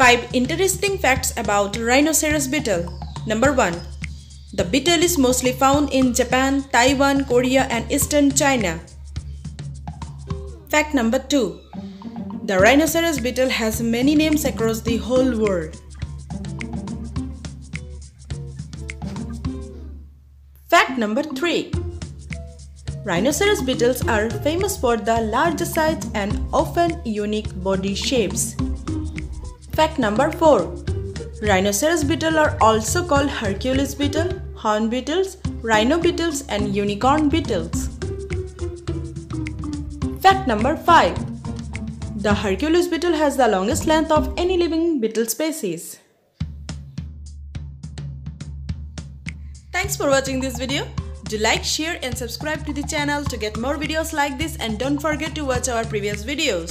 5 interesting facts about rhinoceros beetle. Number 1. The beetle is mostly found in Japan, Taiwan, Korea and Eastern China. Fact number 2. The rhinoceros beetle has many names across the whole world. Fact number 3. Rhinoceros beetles are famous for the large size and often unique body shapes. Fact number 4. Rhinoceros beetles are also called Hercules beetle, horn beetles, rhino beetles and unicorn beetles. Fact number 5. The Hercules beetle has the longest length of any living beetle species. Thanks for watching this video. Do like, share and subscribe to the channel to get more videos like this, and don't forget to watch our previous videos.